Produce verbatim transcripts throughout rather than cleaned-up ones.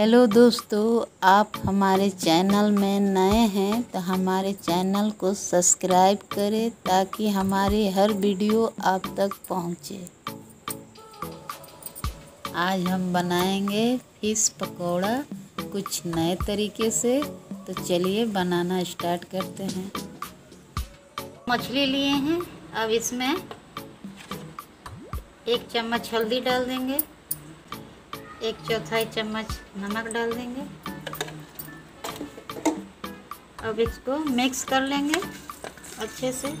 Hello दोस्तों, आप हमारे चैनल में नए हैं तो हमारे चैनल को सब्सक्राइब करें ताकि हमारी हर वीडियो आप तक पहुंचे। आज हम बनाएंगे फिश पकौड़ा कुछ नए तरीके से, तो चलिए बनाना स्टार्ट करते हैं। मछली लिए हैं, अब इसमें एक चम्मच हल्दी डाल देंगे, एक चौथाई चम्मच नमक डाल देंगे। अब इसको मिक्स कर लेंगे अच्छे से।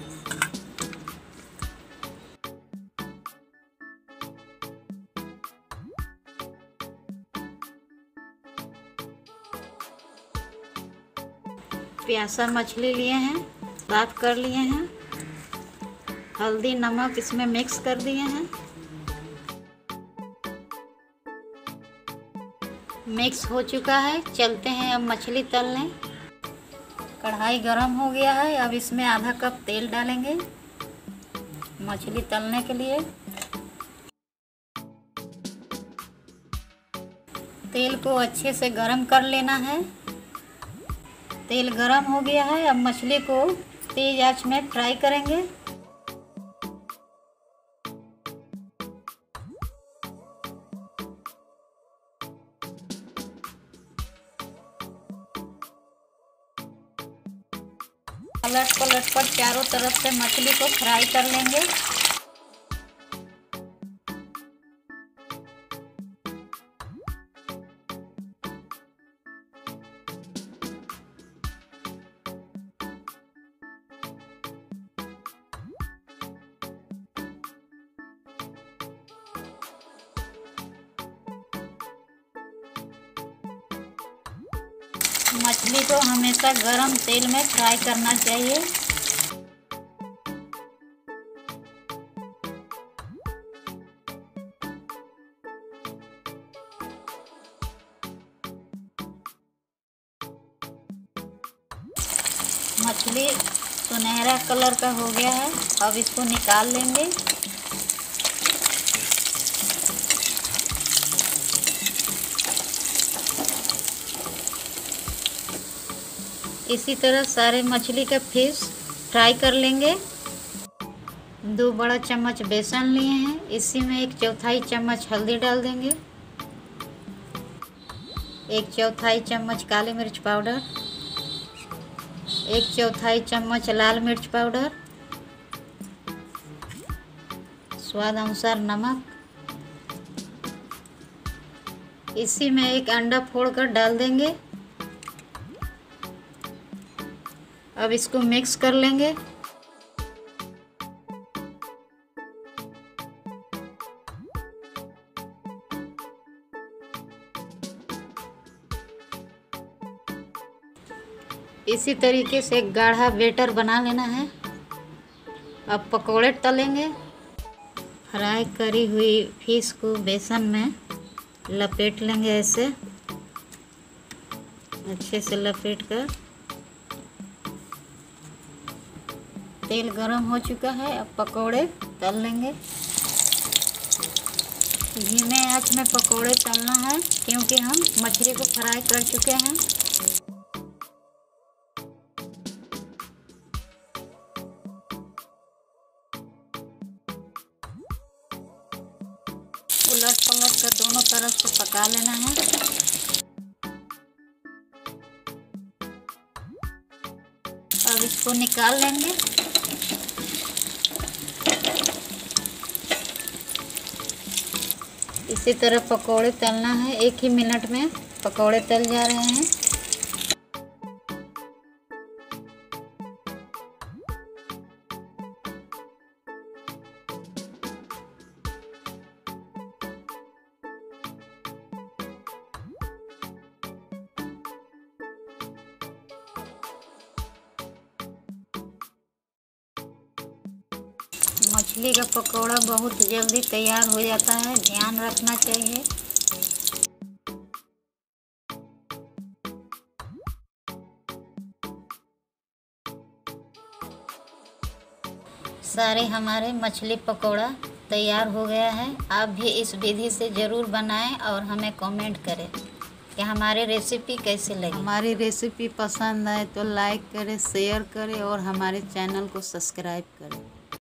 प्यासा मछली लिए हैं, साफ कर लिए हैं, हल्दी नमक इसमें मिक्स कर दिए हैं। मिक्स हो चुका है, चलते हैं अब मछली तलने। कढ़ाई गरम हो गया है, अब इसमें आधा कप तेल डालेंगे मछली तलने के लिए। तेल को अच्छे से गरम कर लेना है। तेल गरम हो गया है, अब मछली को तेज आंच में फ्राई करेंगे। पलट पलट पर चारों तरफ से मछली को फ्राई कर लेंगे। मछली को हमेशा गरम तेल में फ्राई करना चाहिए। मछली सुनहरा कलर का हो गया है, अब इसको निकाल लेंगे। इसी तरह सारे मछली का फिश फ्राई कर लेंगे। दो बड़ा चम्मच बेसन लिए हैं, इसी में एक चौथाई चम्मच हल्दी डाल देंगे, एक चौथाई चम्मच काली मिर्च पाउडर, एक चौथाई चम्मच लाल मिर्च पाउडर, स्वाद अनुसार नमक। इसी में एक अंडा फोड़कर डाल देंगे। अब इसको मिक्स कर लेंगे। इसी तरीके से गाढ़ा बैटर बना लेना है। अब पकौड़े तलेंगे। फ्राई करी हुई फिश को बेसन में लपेट लेंगे, ऐसे अच्छे से लपेट कर। तेल गरम हो चुका है, अब पकोड़े तल लेंगे। धीमे आंच में पकोड़े तलना है क्योंकि हम मछली को फ्राई कर चुके हैं। उलट पलट कर दोनों तरफ से पका लेना है। अब इसको निकाल लेंगे। इसी तरह पकौड़े तलना है, एक ही मिनट में पकौड़े तल जा रहे हैं। मछली का पकौड़ा बहुत जल्दी तैयार हो जाता है, ध्यान रखना चाहिए। सारे हमारे मछली पकौड़ा तैयार हो गया है। आप भी इस विधि से ज़रूर बनाएं और हमें कमेंट करें। कि हमारी रेसिपी कैसे लगी। हमारी रेसिपी पसंद आए तो लाइक करें, शेयर करें और हमारे चैनल को सब्सक्राइब करें।